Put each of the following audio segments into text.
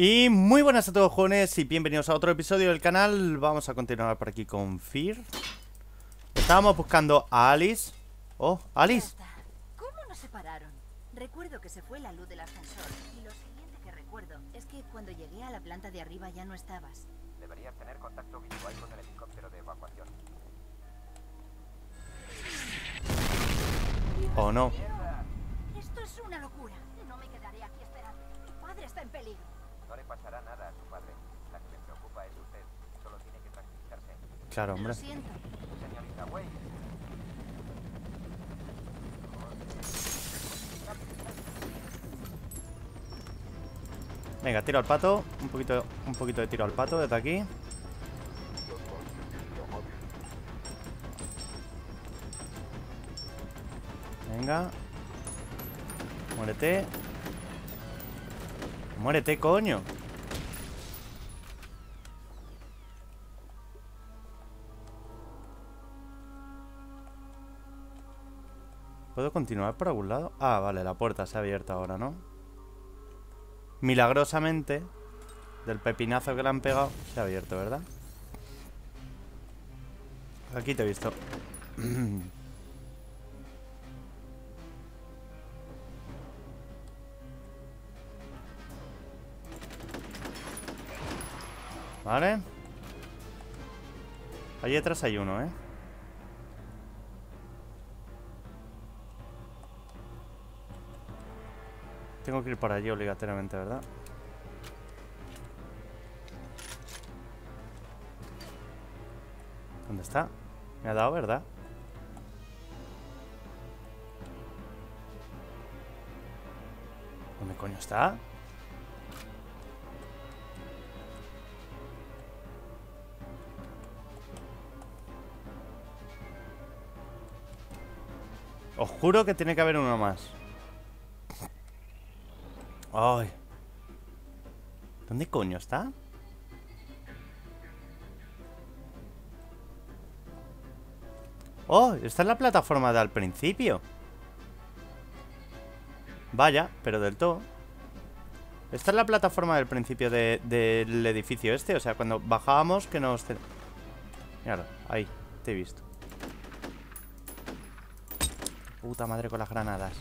Y muy buenas a todos, jóvenes, y bienvenidos a otro episodio del canal. Vamos a continuar por aquí con Fear. Estábamos buscando a Alice. Oh, Alice. ¿Cómo nos separaron? Recuerdo que se fue la luz del ascensor. Y lo siguiente que recuerdo es que cuando llegué a la planta de arriba ya no estabas. Deberías tener contacto visual con el helicóptero de evacuación. Oh, no. Esto es una locura. No me quedaré aquí esperando. Mi padre está en peligro. No le pasará nada a su padre. La que le preocupa es usted. Solo tiene que tranquilizarse. Claro, hombre. Lo siento. Señorita Wayne. Venga, tiro al pato. Un poquito de tiro al pato desde aquí. Venga. Muérete. Muérete, coño. ¿Puedo continuar por algún lado? Ah, vale, la puerta se ha abierto ahora, ¿no? Milagrosamente, del pepinazo que le han pegado, se ha abierto, ¿verdad? Aquí te he visto. Vale. Allí detrás hay uno, ¿eh? Tengo que ir para allí obligatoriamente, ¿verdad? ¿Dónde está? Me ha dado, ¿verdad? ¿Dónde coño está? Os juro que tiene que haber uno más. Ay. ¿Dónde coño está? Oh, está en la plataforma de al principio. Vaya, pero del todo. Esta es la plataforma del principio del edificio este. O sea, cuando bajábamos que nos... Míralo, ahí, te he visto. Puta madre con las granadas.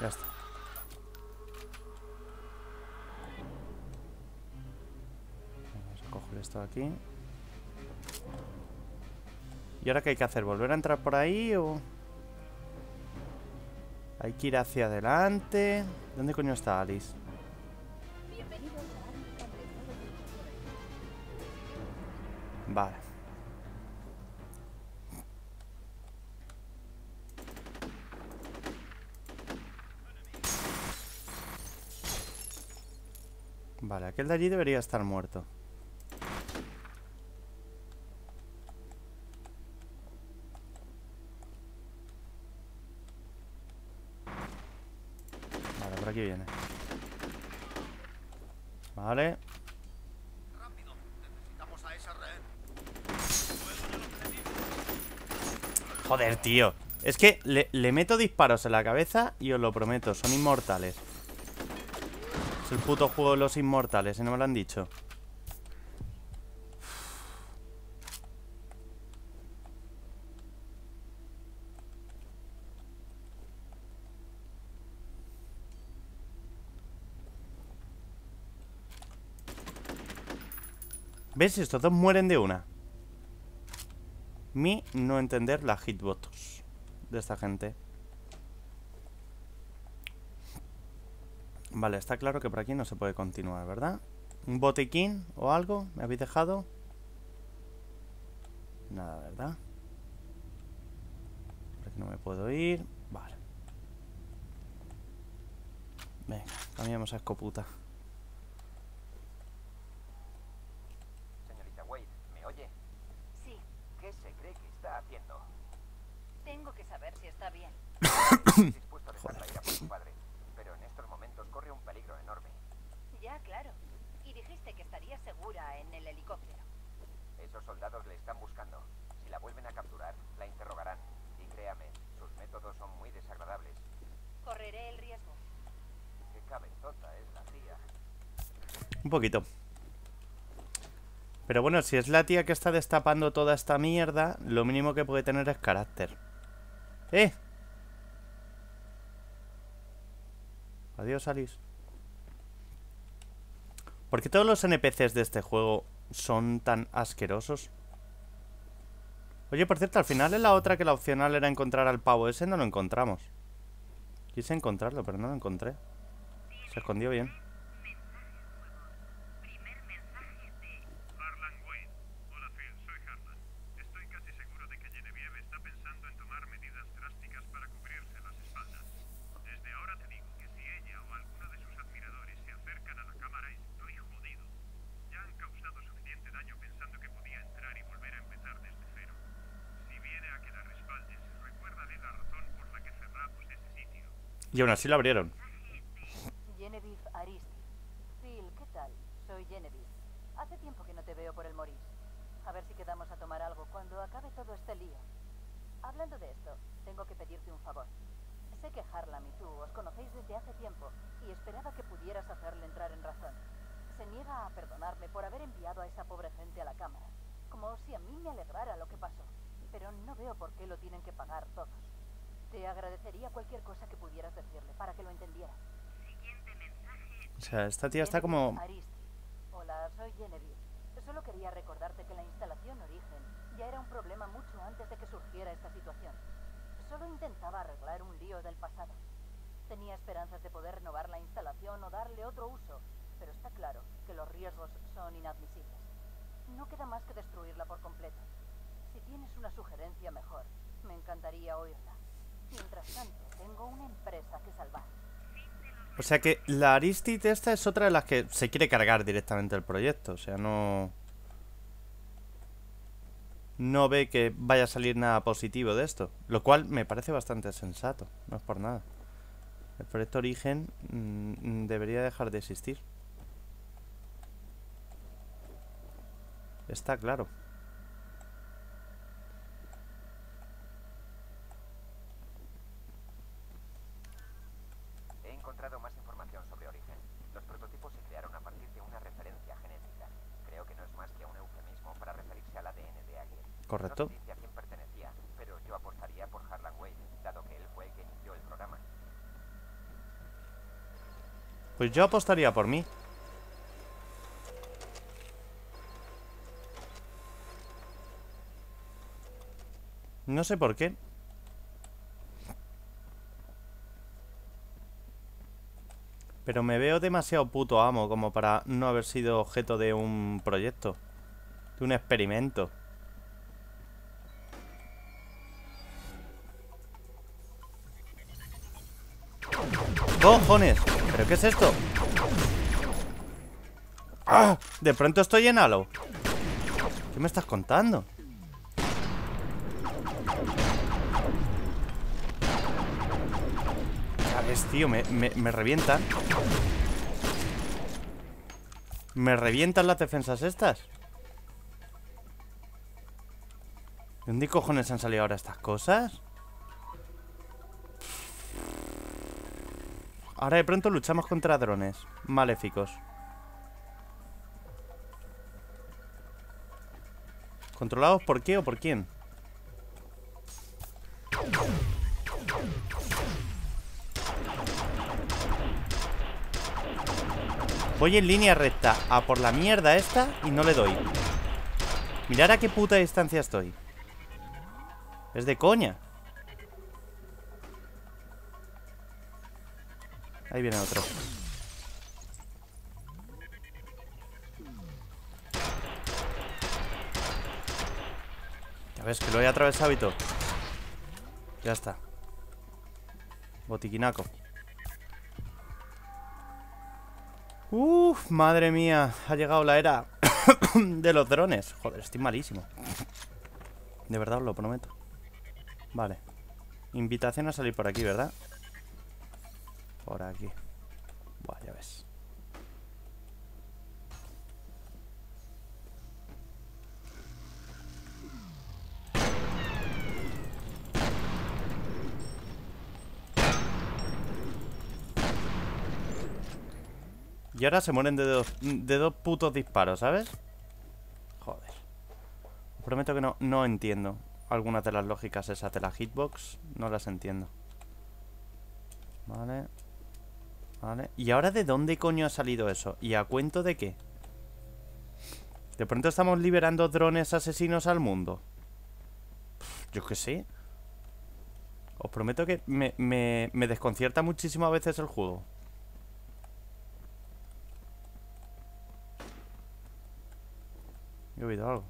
Ya está. Vamos a coger esto de aquí. ¿Y ahora qué hay que hacer? ¿Volver a entrar por ahí o...? Hay que ir hacia adelante. ¿Dónde coño está Alice? Vale. Vale, aquel de allí debería estar muerto. Vale, por aquí viene. Vale. Joder, tío. Es que le meto disparos en la cabeza y os lo prometo, son inmortales. Es el puto juego de los inmortales, ¿eh? No me lo han dicho. ¿Ves? Estos dos mueren de una. Mi no entender las hitbox de esta gente. Vale, está claro que por aquí no se puede continuar, ¿verdad? ¿Un botiquín o algo? ¿Me habéis dejado? Nada, ¿verdad? Por aquí no me puedo ir. Vale. Venga, cambiamos a escoputa. Tengo que saber si está bien. Estoy dispuesto a dejarla ir a por su padre, pero en estos momentos corre un peligro enorme. Ya, claro. Y dijiste que estaría segura en el helicóptero. Esos soldados le están buscando. Si la vuelven a capturar, Un poquito. Pero bueno, si es la tía que está destapando toda esta mierda, lo mínimo que puede tener es carácter. ¡Eh! Adiós, Alice. ¿Por qué todos los NPCs de este juego son tan asquerosos? Oye, por cierto, al final en la otra que la opcional era encontrar al pavo ese, no lo encontramos. Quise encontrarlo, pero no lo encontré. Se escondió bien. Harlan Wayne. Hola, Phil, soy Harlan. Estoy casi seguro de que Geneviève está pensando en tomar medidas drásticas para cubrirse las espaldas. Desde ahora te digo que si ella o alguno de sus admiradores se acercan a la cámara, estoy jodido. Ya han causado suficiente daño pensando que podía entrar y volver a empezar desde cero. Si viene a que la respaldes, recuérdale la razón por la que cerramos este sitio. Y aún así lo abrieron. Geneviève Aristide. Phil, ¿qué tal? Soy Geneviève. Hace tiempo que no te veo por el Moris. A ver si quedamos a tomar algo cuando acabe todo este lío. Hablando de esto, tengo que pedirte un favor. Sé que Harlan y tú os conocéis desde hace tiempo y esperaba que pudieras hacerle entrar en razón. Se niega a perdonarme por haber enviado a esa pobre gente a la cámara. Como si a mí me alegrara lo que pasó. Pero no veo por qué lo tienen que pagar todos. Te agradecería cualquier cosa que pudieras decirle para que lo entendiera. O sea, esta tía está como... Hola, soy Geneviève. Solo quería recordarte que la instalación Origen ya era un problema mucho antes de que surgiera esta situación. Solo intentaba arreglar un lío del pasado. Tenía esperanzas de poder renovar la instalación o darle otro uso, pero está claro que los riesgos son inadmisibles. No queda más que destruirla por completo. Si tienes una sugerencia mejor, me encantaría oírla. Mientras tanto, tengo una empresa que salvar. O sea que la Aristide esta es otra de las que se quiere cargar directamente el proyecto. O sea, no ve que vaya a salir nada positivo de esto. Lo cual me parece bastante sensato. No es por nada. El proyecto Origen debería dejar de existir. Está claro. Correcto. No sé a quién pertenecía, pero yo apostaría por Harlan Wayne, dado que él fue el que inició el programa. Pues yo apostaría por mí. No sé por qué. Pero me veo demasiado puto amo como para no haber sido objeto de un proyecto, de un experimento. ¡Cojones! ¿Pero qué es esto? ¡Ah! De pronto estoy en Halo. ¿Qué me estás contando? ¿Sabes, tío? Me revientan. Me revientan las defensas estas. ¿De dónde cojones han salido ahora estas cosas? Ahora de pronto luchamos contra drones maléficos. ¿Controlados por qué o por quién? Voy en línea recta a por la mierda esta y no le doy. Mirad a qué puta distancia estoy. Es de coña. Ahí viene otro. Ya ves que lo he atravesado y todo. Ya está. Botiquinaco. Uff, madre mía. Ha llegado la era de los drones. Joder, estoy malísimo. De verdad os lo prometo. Vale. Invitación a salir por aquí, ¿verdad? Por aquí. Buah, ya ves. Y ahora se mueren de dos putos disparos, ¿sabes? Joder. Prometo que no entiendo algunas de las lógicas esas de la hitbox. No las entiendo. Vale. Vale. ¿Y ahora de dónde coño ha salido eso? ¿Y a cuento de qué? ¿De pronto estamos liberando drones asesinos al mundo? Pff, yo qué sé. Os prometo que me desconcierta muchísimo a veces el juego. He oído algo.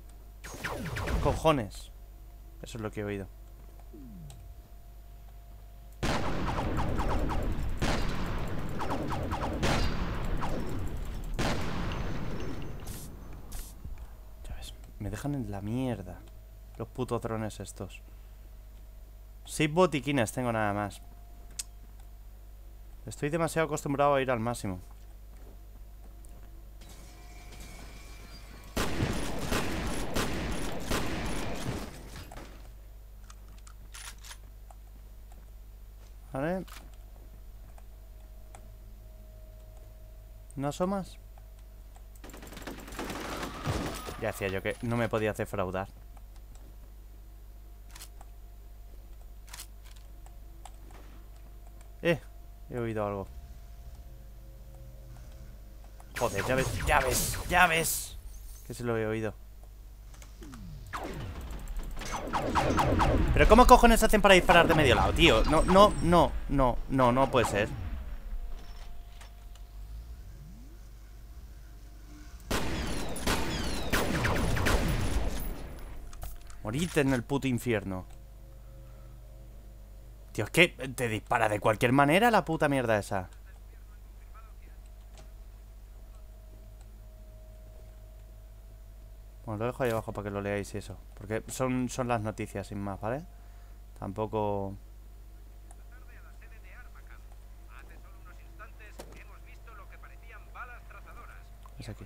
¡Cojones! Eso es lo que he oído. Ya ves, me dejan en la mierda los putos drones estos. 6 botiquines tengo nada más. Estoy demasiado acostumbrado a ir al máximo. Vale. ¿No asomas? Ya decía yo que no me podía defraudar. He oído algo. Joder, ya ves, ya ves, ya ves. Que se lo he oído. Pero ¿cómo cojones hacen para disparar de medio lado, tío? No puede ser. Morirte en el puto infierno. Tío, es que te dispara de cualquier manera la puta mierda esa. Bueno, lo dejo ahí abajo para que lo leáis y eso. Porque son las noticias, sin más, ¿vale? Tampoco... Es aquí.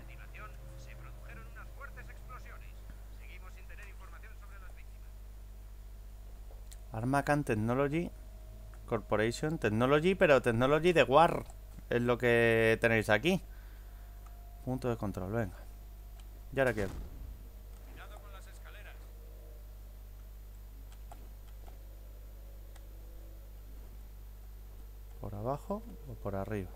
Armacan Technology Corporation. Technology, pero Technology de War. Es lo que tenéis aquí. Punto de control, venga. ¿Y ahora qué? ¿Por abajo o por arriba?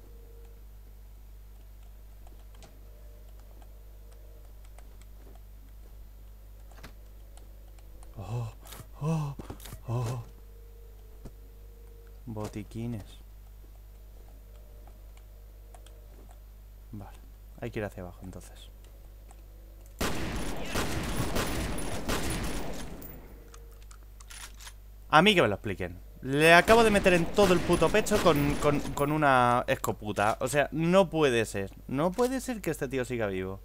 ¡Oh! ¡Oh! ¡Oh! Botiquines. Vale, hay que ir hacia abajo entonces. A mí que me lo expliquen. Le acabo de meter en todo el puto pecho con una escoputa. O sea, no puede ser. No puede ser que este tío siga vivo.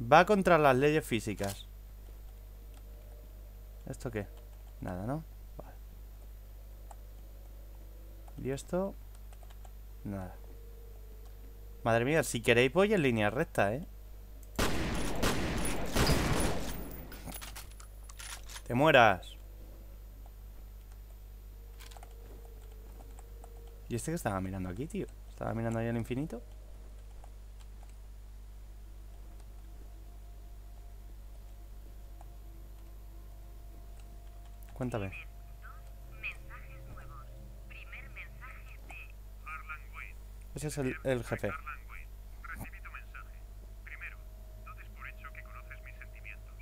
Va contra las leyes físicas. ¿Esto qué? Nada, ¿no? Vale. ¿Y esto? Nada. Madre mía, si queréis voy en línea recta, ¿eh? ¡Te mueras! ¿Y este que estaba mirando aquí, tío? ¿Estaba mirando ahí al infinito? Cuéntame. Mensajes nuevos. Primer mensaje de Harlan Wayne. Ese es el jefe. Harlan Wayne, recibí tu mensaje. Primero, no des por hecho que conoces mis sentimientos.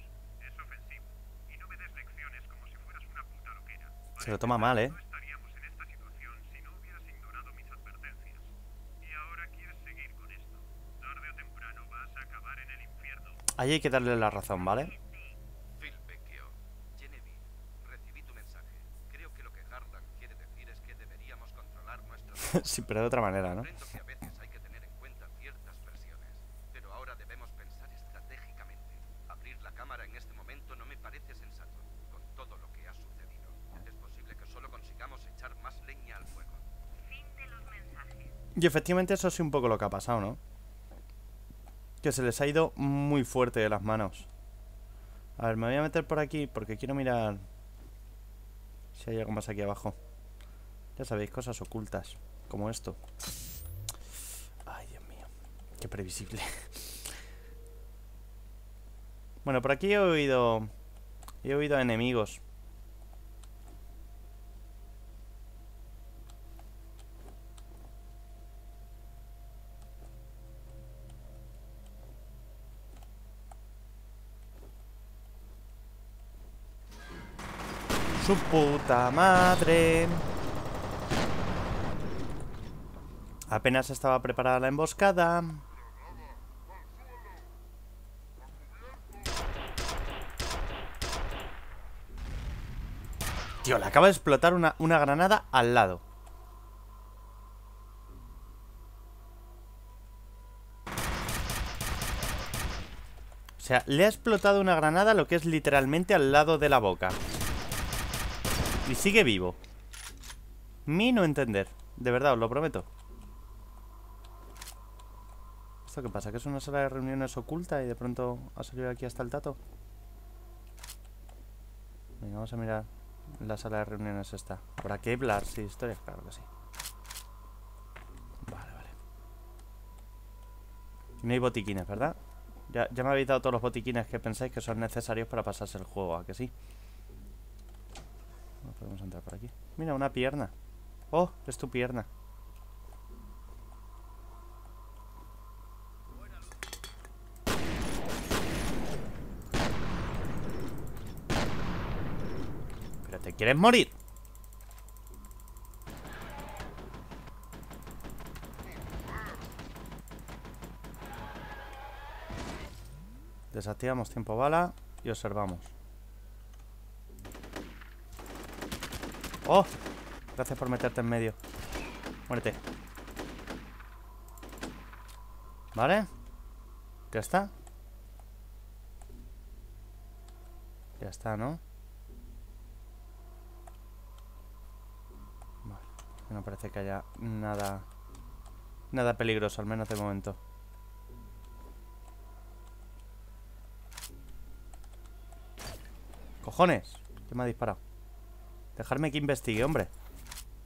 Es ofensivo. Y no me des lecciones como si fueras una puta loquera. Se lo toma mal, ¿eh? Ahí hay que darle la razón, ¿vale? Phil Vecchio, Geneviève, recibí tu mensaje. Creo que lo que Harlan quiere decir es que deberíamos controlar nuestros... Sí, pero de otra manera, ¿no? Comprendo que a veces hay que tener en cuenta ciertas presiones, pero ahora debemos pensar estratégicamente. Abrir la cámara en este momento no me parece sensato, con todo lo que ha sucedido. Es posible que solo consigamos echar más leña al fuego. Fin de los mensajes. Y efectivamente eso es un poco lo que ha pasado, ¿no? Que se les ha ido muy fuerte de las manos. A ver, me voy a meter por aquí porque quiero mirar si hay algo más aquí abajo. Ya sabéis, cosas ocultas, como esto. Ay, Dios mío. Qué previsible. Bueno, por aquí he oído enemigos. Su puta madre. Apenas estaba preparada la emboscada. Tío, le acaba de explotar una granada al lado. O sea, le ha explotado una granada, lo que es literalmente al lado de la boca. Y sigue vivo. Mi no entender. De verdad, os lo prometo. ¿Esto qué pasa? ¿Que es una sala de reuniones oculta y de pronto ha salido aquí hasta el tato? Venga, vamos a mirar la sala de reuniones esta. ¿Habrá que hablar? Sí, historias, claro que sí. Vale, vale. No hay botiquines, ¿verdad? Ya me habéis dado todos los botiquines que pensáis que son necesarios para pasarse el juego, ¿a que sí? No podemos entrar por aquí. Mira, una pierna. Oh, es tu pierna. Pero te quieres morir. Desactivamos tiempo bala y observamos. ¡Oh! Gracias por meterte en medio. Muérete. ¿Vale? ¿Ya está? Ya está, ¿no? Vale. No parece que haya nada... nada peligroso, al menos de momento. ¡Cojones! ¿Quién me ha disparado? Dejadme que investigue, hombre.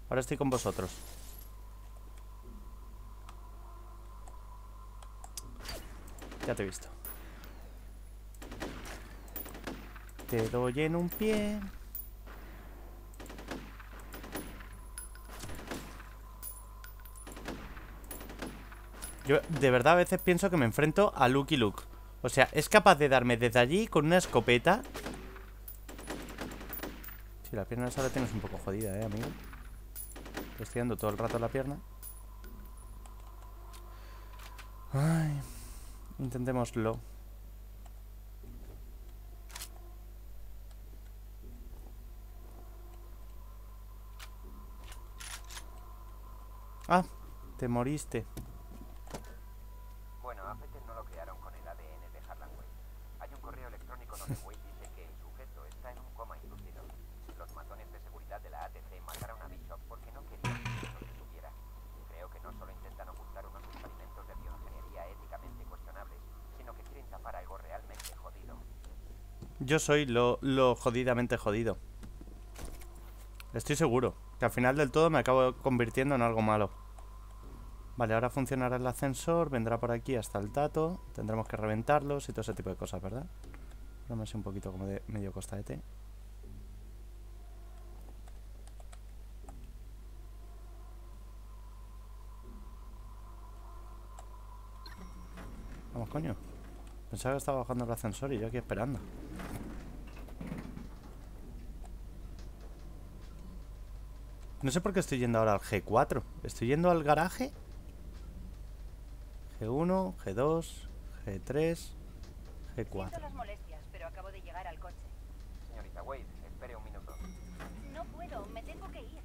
Ahora estoy con vosotros. Ya te he visto. Te doy en un pie. Yo de verdad a veces pienso que me enfrento a Lucky Luke. O sea, es capaz de darme desde allí con una escopeta. Si la pierna esa la tienes un poco jodida, amigo. Te estoy dando todo el rato la pierna. Ay, intentémoslo. Ah, te moriste. Bueno, a Peter no lo crearon con el ADN de Harlan Wayne. Hay un correo electrónico donde Wayne dice que el sujeto está en un coma inducido. Los matones de seguridad de la ATC mataron a Bishop porque no querían que eso se supiera. Creo que no solo intentan ocultar unos experimentos de bioingeniería éticamente cuestionables, sino que quieren tapar algo realmente jodido. Yo soy lo jodidamente jodido. Estoy seguro que al final del todo me acabo convirtiendo en algo malo. Vale, ahora funcionará el ascensor, vendrá por aquí hasta el tato, tendremos que reventarlos y todo ese tipo de cosas, ¿verdad? Ahora me hace un poquito como de medio costadete. Vamos, coño. Pensaba que estaba bajando el ascensor y yo aquí esperando. No sé por qué estoy yendo ahora al G4. Estoy yendo al garaje. G1, G2, G3, G4. Siento las molestias, pero acabo de llegar al coche. Señorita Wade, espere un minuto. No puedo, me tengo que ir.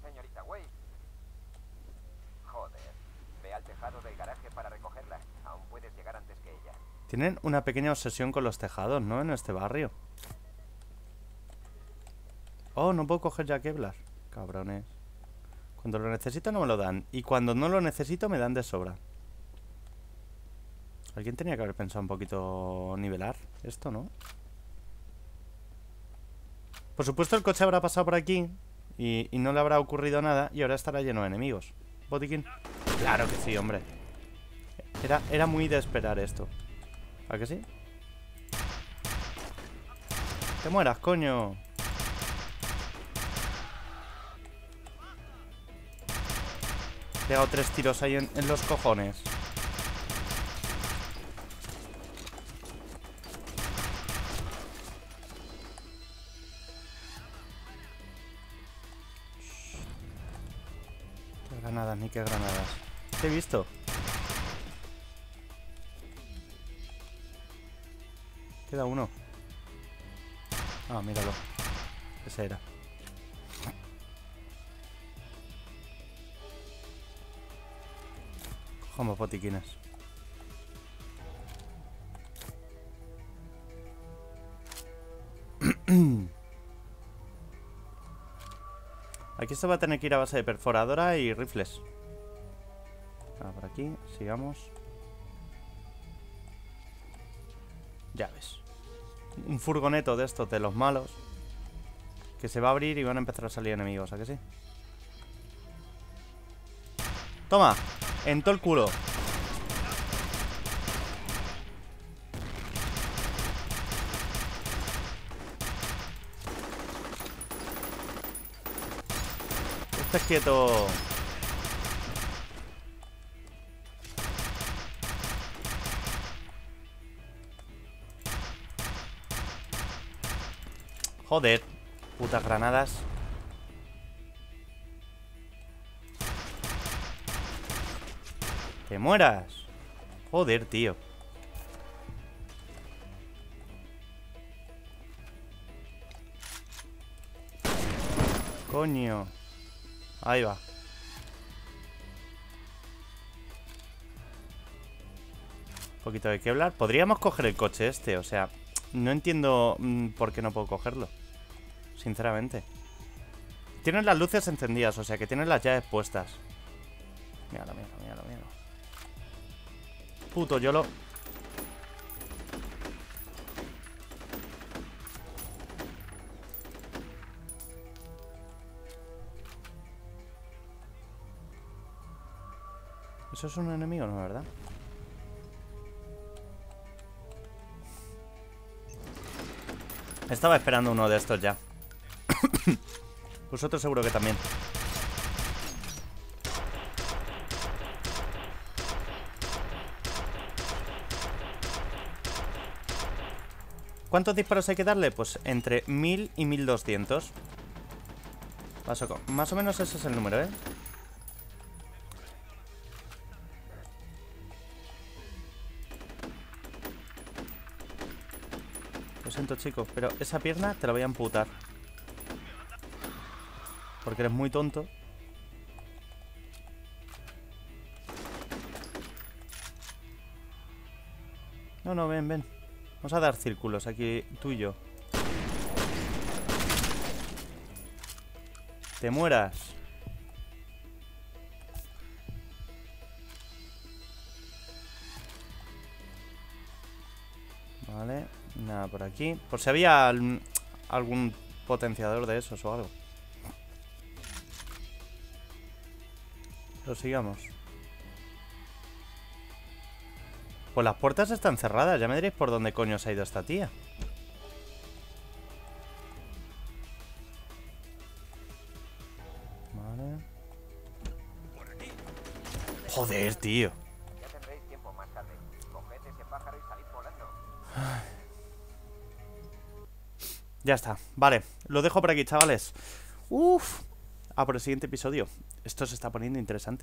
Señorita Wade. Joder. Ve al tejado del garaje para recogerla. Aún puedes llegar antes que ella. Tienen una pequeña obsesión con los tejados, ¿no? En este barrio. Oh, no puedo coger ya Kevlar. Cabrones. Cuando lo necesito no me lo dan. Y cuando no lo necesito me dan de sobra. Alguien tenía que haber pensado un poquito nivelar esto, ¿no? Por supuesto el coche habrá pasado por aquí y no le habrá ocurrido nada. Y ahora estará lleno de enemigos. Botiquín. Claro que sí, hombre. Era muy de esperar esto. ¿A que sí? ¡Te mueras, coño! He dado 3 tiros ahí en los cojones. Qué granadas, ni qué granadas. Te he visto. Queda uno. Ah, míralo. Ese era. Como botiquines. Aquí se va a tener que ir a base de perforadora y rifles. Ah, por aquí, sigamos. Ya ves. Un furgoneto de estos, de los malos, que se va a abrir y van a empezar a salir enemigos, ¿a que sí? ¡Toma! En todo el culo. Estás quieto. Joder, putas granadas. ¡Te mueras! Joder, tío. Coño. Ahí va. Un poquito de Kevlar. Podríamos coger el coche este, o sea, no entiendo por qué no puedo cogerlo, sinceramente. Tienen las luces encendidas, o sea que tienen las llaves puestas. Míralo, míralo, míralo, míralo. Puto YOLO. Eso es un enemigo, ¿no? ¿Verdad? Estaba esperando uno de estos ya. Vosotros seguro que también. ¿Cuántos disparos hay que darle? Pues entre 1000 y 1200. Más o menos ese es el número, ¿eh? Lo siento, chicos, pero esa pierna te la voy a amputar. Porque eres muy tonto. No, no, ven, ven. Vamos a dar círculos aquí, tú y yo. Te mueras. Vale, nada por aquí. Por si había algún potenciador de esos o algo. Lo sigamos. Pues las puertas están cerradas, ya me diréis por dónde coño se ha ido esta tía. Vale. Joder, tío. Ya tendréis tiempo más tarde. Coged ese pájaro y salid volando. Ya está, vale. Lo dejo por aquí, chavales. Uf. Ah, por el siguiente episodio. Esto se está poniendo interesante.